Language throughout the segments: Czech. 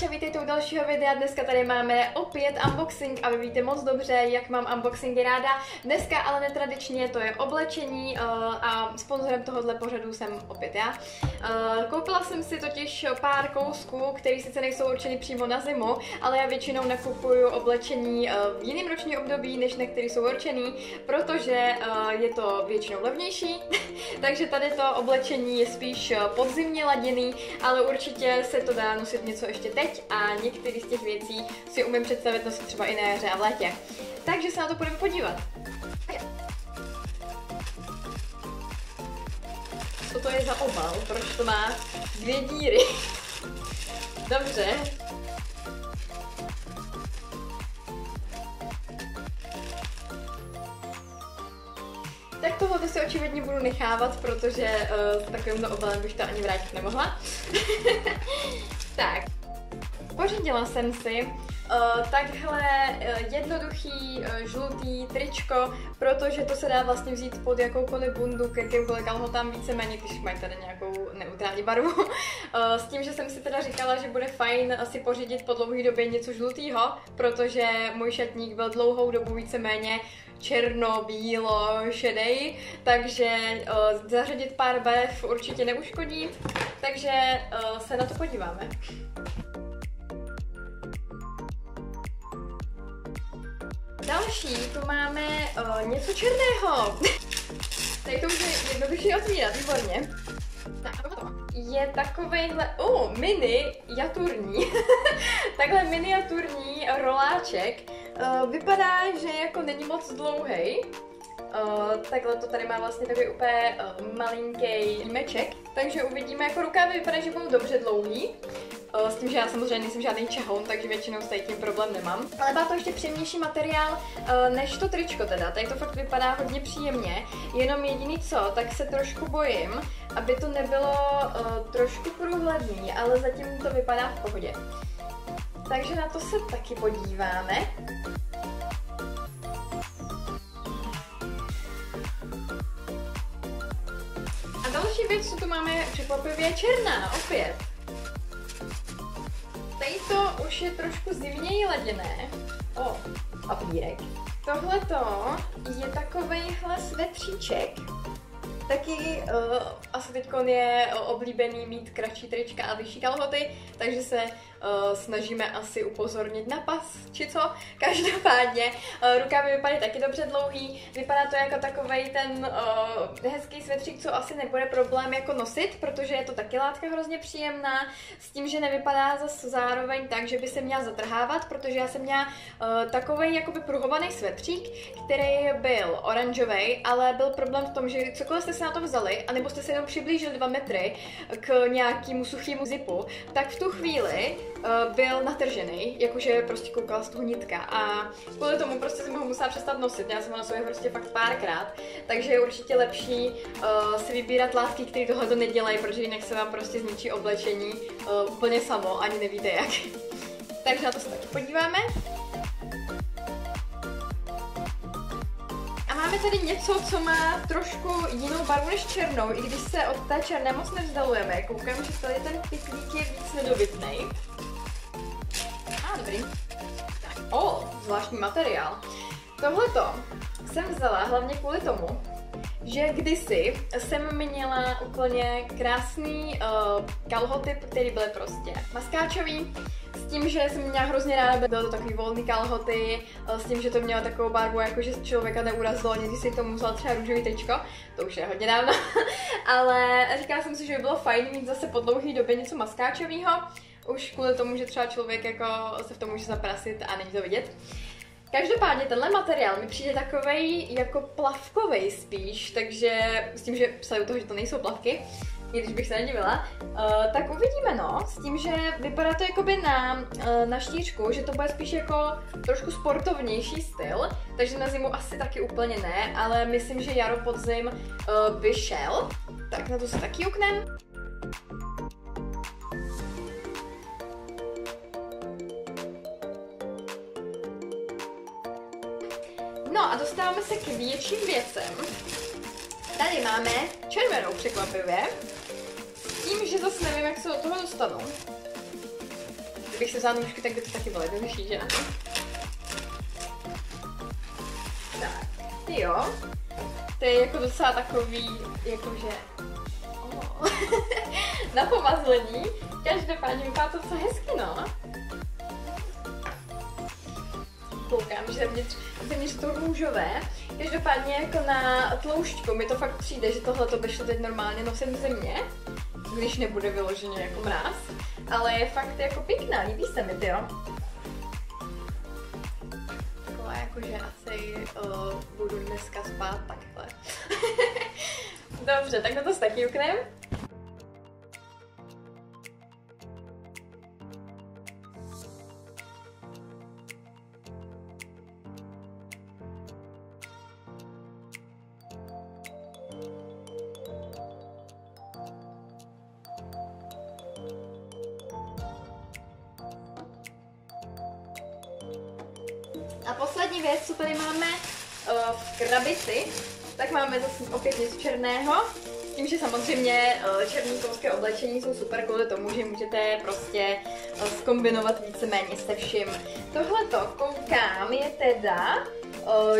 čau, vítejte u dalšího videa. Dneska tady máme opět unboxing a vy víte moc dobře, jak mám unboxingy ráda. Dneska ale netradičně, to je oblečení a sponzorem tohohle pořadu jsem opět já. Koupila jsem si totiž pár kousků, které sice nejsou určeny přímo na zimu, ale já většinou nakupuju oblečení v jiném ročním období, než na který jsou určený, protože je to většinou levnější. Takže tady to oblečení je spíš podzimně laděný, ale určitě se to dá nosit něco ještě teď a některé z těch věcí si umím představit nosit třeba i na jaře a v létě. Takže se na to půjdeme podívat. Co to je za obal? Proč to má dvě díry? Dobře. Tak tohle si očividně budu nechávat, protože s takovýmhle obalem bych to ani vrátit nemohla. Tak, pořídila jsem si takhle jednoduchý žlutý tričko, protože to se dá vlastně vzít pod jakoukoliv bundu, k jakémkoliv kalhotám víceméně, když mají tady nějakou neutrální barvu. S tím, že jsem si teda říkala, že bude fajn si pořídit po dlouhé době něco žlutýho, protože můj šatník byl dlouhou dobu víceméně černo-bílo-šedej, takže zařadit pár barev určitě neuškodí, takže se na to podíváme. Další, tu máme něco černého. Tady to už je jednodušší otvírat, výborně. Je takovejhle, mini jaturní, takhle miniaturní roláček. Vypadá, že jako není moc dlouhej. Takhle to tady má vlastně takový úplně malinký meček. Takže uvidíme, jako rukávy vypadá, že budou dobře dlouhý. S tím, že já samozřejmě nejsem žádný čahoun, takže většinou s tím problém nemám. Ale má to ještě příjemnější materiál než to tričko teda. Tady to fakt vypadá hodně příjemně. Jenom jediný co, tak se trošku bojím, aby to nebylo trošku průhledný, ale zatím to vypadá v pohodě. Takže na to se taky podíváme. A další věc, co tu máme, překvapivě černá, opět. Tady to už je trošku zimněji laděné. Papírek. Tohleto je takovejhle svetříček. Taky asi teď je oblíbený mít kratší trička a vyšší kalhoty, takže se snažíme asi upozornit na pas, či co. Každopádně rukávy vypadají taky dobře dlouhý, vypadá to jako takovej ten hezký svetřík, co asi nebude problém jako nosit, protože je to taky látka hrozně příjemná, s tím, že nevypadá zase zároveň tak, že by se měla zatrhávat, protože já jsem měla takovej jakoby pruhovaný svetřík, který byl oranžový, ale byl problém v tom, že cokoliv jste se na to vzali, anebo jste se jenom přiblížili 2 metry k nějakému suchému zipu, tak v tu chvíli byl natržený, jakože prostě koukala z toho nitka a kvůli tomu prostě jsem ho musela přestat nosit, já jsem ho na sobě prostě fakt párkrát, takže je určitě lepší si vybírat látky, které tohle nedělají, protože jinak se vám prostě zničí oblečení úplně samo, ani nevíte jak. Takže na to se taky podíváme. Máme tady něco, co má trošku jinou barvu než černou, i když se od té černé moc nevzdalujeme. Koukám, že tady ten pitlík je víc nedobytnej. Dobrý. Zvláštní materiál. Tohleto jsem vzala hlavně kvůli tomu, že kdysi jsem měla úplně krásný kalhoty, které byly prostě maskáčový. S tím, že jsem měla hrozně ráda, bylo to takový volný kalhoty, s tím, že to mělo takovou barvu, jakože člověka neurazilo, někdy si k tomu vzala třeba růžový tričko, to už je hodně dávno, ale říkala jsem si, že by bylo fajn mít zase po dlouhé době něco maskáčového, už kvůli tomu, že třeba člověk jako se v tom může zaprasit a není to vidět. Každopádně tenhle materiál mi přijde takovej jako plavkovej spíš, takže s tím, že psali u toho, že to nejsou plavky, i když bych se nedivila, tak uvidíme s tím, že vypadá to jakoby na štířku, že to bude spíš jako trošku sportovnější styl, takže na zimu asi taky úplně ne, ale myslím, že jaro podzim by šel, tak na to se taky uknem. No a dostáváme se k větším věcem. Tady máme červenou překvapivě, s tím, že zase nevím, jak se do toho dostanu. kdybych se vzala nůžky, tak by to taky bylo jednodušší, že? Tak, ty jo. To je jako docela takový, jakože... na pomazlení. Každopádně vypadá to co hezky, no. Koukám, že zevnitř to růžové. Každopádně jako na tloušťku mi to fakt přijde, že tohle to by šlo teď normálně nosem země, když nebude vyloženě jako mráz, ale je fakt jako pěkná, líbí se mi, jo. Taková jakože asi budu dneska spát takhle. Dobře, tak na to se taky uknem. A poslední věc, co tady máme v krabici, tak máme zase opět něco černého. S tím, že samozřejmě černé školské oblečení jsou super kvůli tomu, že můžete prostě zkombinovat víceméně se vším. Tohleto, koukám, je teda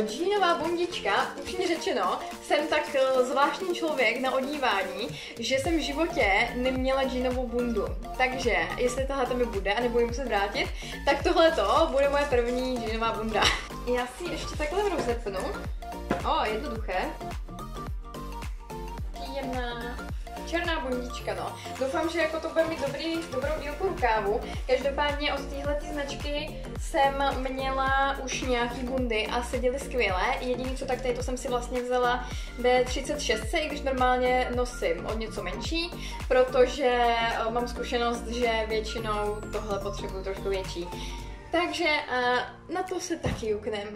džínová bundička. Upřímně řečeno, jsem tak zvláštní člověk na odívání, že jsem v životě neměla džínovou bundu. Takže, jestli tohle mi bude a nebudu muset vrátit, tak tohleto bude moje první džínová bunda. Já si ještě takhle rozepnu. O, jednoduché. Příjemná černá bundička, no. Doufám, že jako to bude mít dobrou dílku rukávu. Každopádně od téhle značky jsem měla už nějaký bundy a seděly skvěle. Jediný co tak to jsem si vlastně vzala B36, i když normálně nosím o něco menší, protože mám zkušenost, že většinou tohle potřebuju trošku větší. Takže na to se taky uknem.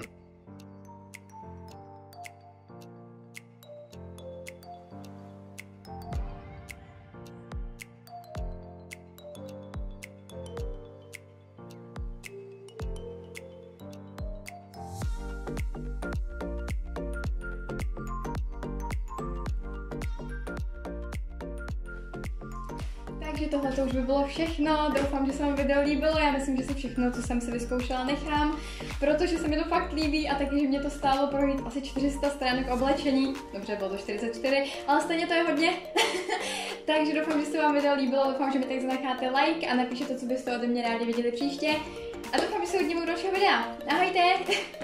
Takže tohle to už by bylo všechno, doufám, že se vám video líbilo, já myslím, že si všechno, co jsem si vyzkoušela, nechám, protože se mi to fakt líbí a taky, že mě to stálo projít asi 400 stránek oblečení, dobře, bylo to 44, ale stejně to je hodně, takže doufám, že se vám video líbilo, doufám, že mi tak zanecháte like a napíšete, co byste ode mě rádi viděli příště a doufám, že se hodně u dalšího videa, ahojte!